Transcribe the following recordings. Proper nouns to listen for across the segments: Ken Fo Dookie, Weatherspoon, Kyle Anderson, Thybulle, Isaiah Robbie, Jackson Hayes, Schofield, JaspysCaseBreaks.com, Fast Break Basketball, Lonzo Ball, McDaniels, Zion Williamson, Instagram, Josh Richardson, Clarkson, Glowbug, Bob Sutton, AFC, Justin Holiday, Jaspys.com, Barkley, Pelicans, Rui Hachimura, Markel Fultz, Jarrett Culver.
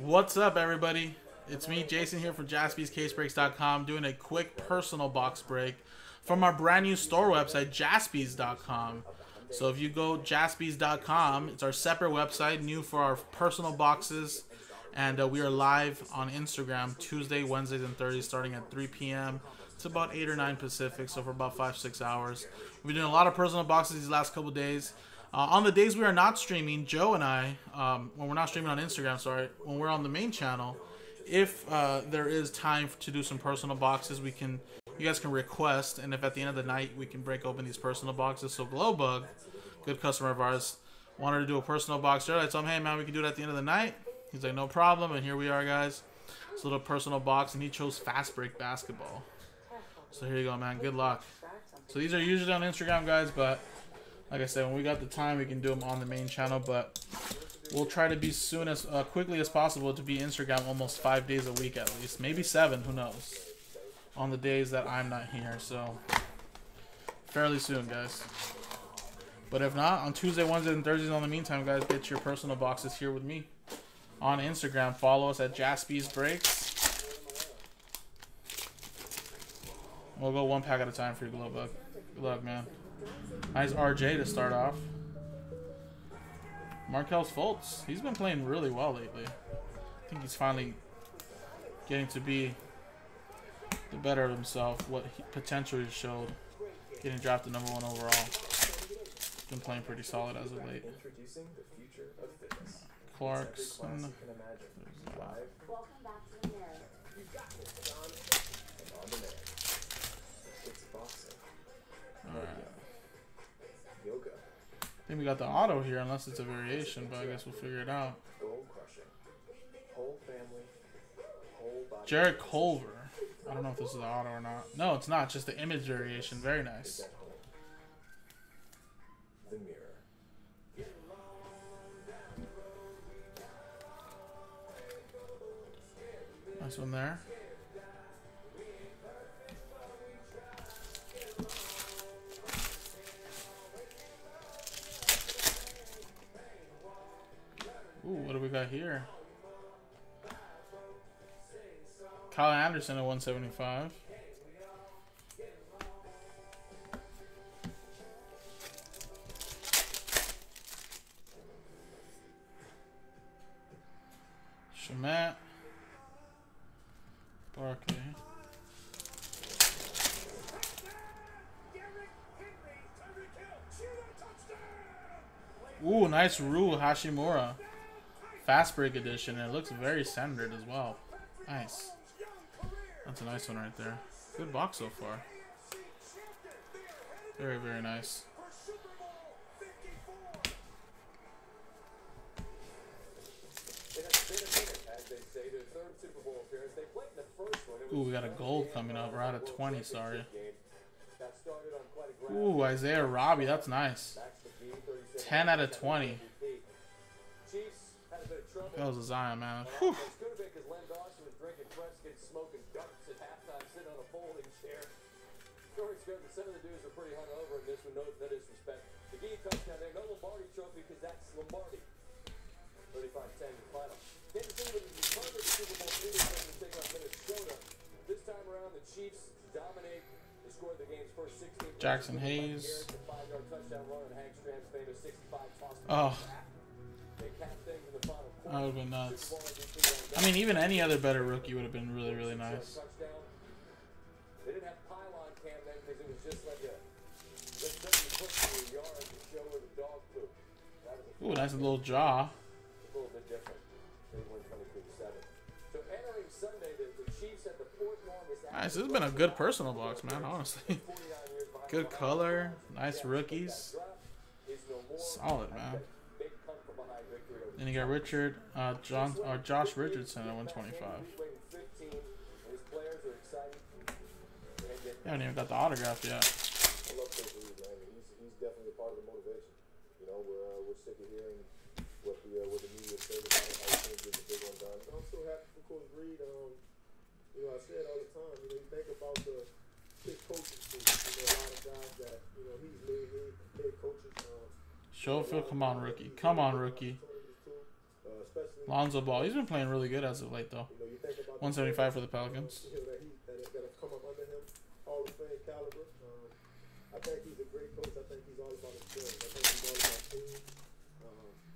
What's up, everybody? It's me, Jason, here from JaspysCaseBreaks.com, doing a quick personal box break from our brand new store website, Jaspys.com. So if you go Jaspys.com, it's our separate website, new for our personal boxes, and we are live on Instagram Tuesday, Wednesdays, and Thursdays starting at 3 p.m. It's about 8 or 9 Pacific, so for about 5-6 hours. We've been doing a lot of personal boxes these last couple days. On the days we are not streaming, Joe and I, when we're not streaming on Instagram, sorry, when we're on the main channel, if there is time to do some personal boxes, we can, you guys can request, and if at the end of the night we can break open these personal boxes. So Glowbug, good customer of ours, wanted to do a personal box. I told him, hey man, we can do it at the end of the night. He's like, no problem, and here we are, guys. It's a little personal box, and he chose Fast Break Basketball. So here you go, man. Good luck. So these are usually on Instagram, guys, but like I said, when we got the time, we can do them on the main channel, but we'll try to be soon as quickly as possible to be Instagram almost 5 days a week at least. Maybe 7, who knows, on the days that I'm not here, so fairly soon, guys. But if not, on Tuesday, Wednesday, and Thursdays, in the meantime, guys, get your personal boxes here with me on Instagram. Follow us at JaspysBreaks. We'll go one pack at a time for your Glowbug. Good luck, man. Nice RJ to start off. Markel Fultz, he's been playing really well lately. I think he's finally getting to be the better of himself, what he potentially showed, getting drafted #1 overall. Been playing pretty solid as of late. Clarkson. I think we got the auto here, unless it's a variation, but I guess we'll figure it out. Jarrett Culver. I don't know if this is the auto or not. No, it's not. Just the image variation. Very nice. Nice one there. Ooh, what do we got here? Kyle Anderson at 175. Shamat. Barkley. Ooh, nice Rui Hachimura. Fast Break Edition, and it looks very centered as well. Nice. That's a nice one right there. Good box so far. Very, very nice. Ooh, we got a gold coming up. We're out of 20, sorry. Ooh, Isaiah Robbie. That's nice. 10 out of 20. That was a Zion, man. Whew. Jackson Hayes. Oh. That would have been nuts. I mean, even any other better rookie would have been really, really nice. Ooh, nice little jaw. Nice, this has been a good personal box, man, honestly. Good color, nice rookies. Solid, man. And you got Richard, Josh Richardson at 125. They haven't even got the autograph yet. I love Coach Reed, man. He's definitely a part of the motivation. You know, we're sick of hearing what the media says about how he's going to get the big one done. I'm so happy for Coach Reed. You know, I say it all the time. You know, you think about the coaches. You know, a lot of guys that you know he's made head coaches. Schofield, come on, rookie. Come on, rookie. Lonzo Ball. He's been playing really good as of late, though. 175 for the Pelicans. I think he's a great coach. I think he's all about his team. I think he's all about team.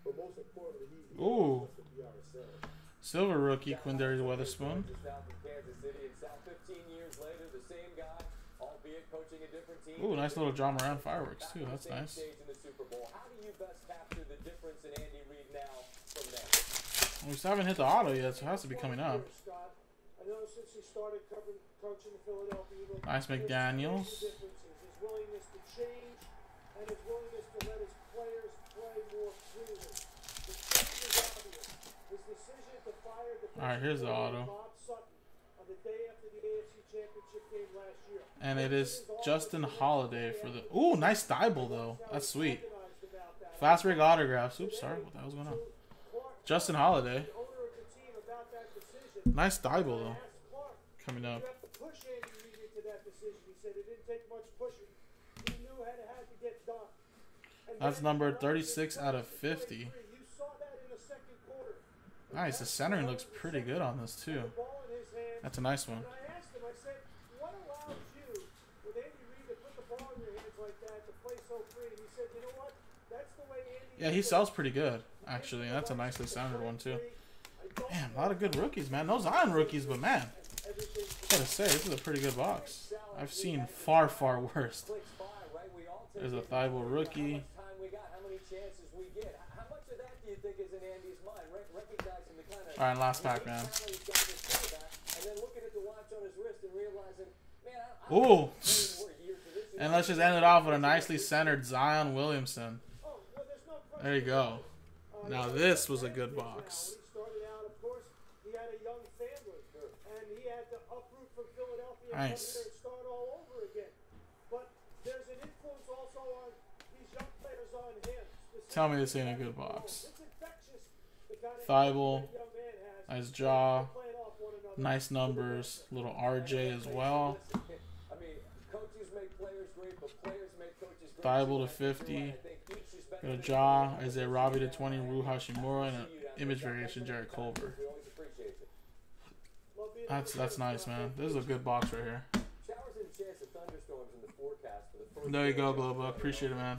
But most importantly, he wants to be ourselves. Silver rookie, Quindary Weatherspoon. Ooh, nice little drama around fireworks, too. That's nice. We still haven't hit the auto yet, so it has to be coming up. Nice McDaniels. Willingness to change and his willingness to let his players play more freely. The change is obvious. His decision to fire the All right, here's the auto. Bob Sutton on the day after the AFC Championship game last year. And it is Justin Holiday for the Ooh, nice Thybulle though. That's sweet. Fast break autographs. Oops, sorry, what the hell's going on? Justin Holiday. Nice Thybulle though. Coming up. That's number 36 out of 50. Nice. The centering looks pretty good on this, too. That's a nice one. Yeah, he sells pretty good, actually. That's a nicely sounded one, too. Man, a lot of good rookies, man. No Zion rookies, but, man, I gotta say, this is a pretty good box. I've seen far, far worse. There's a Thybulle rookie. All right, last pack, man. Ooh. And let's just end it off with a nicely centered Zion Williamson. There you go. Now this was a good box. Nice. Tell me this ain't a good box. Thybulle, nice jaw, nice numbers, little RJ as well. Thybulle to 50, got a jaw, Isaiah Robbie to 20, Rui Hachimura, and an image variation, Jarrett Culver. That's nice, man. This is a good box right here. There you go, Globa. Appreciate it, man.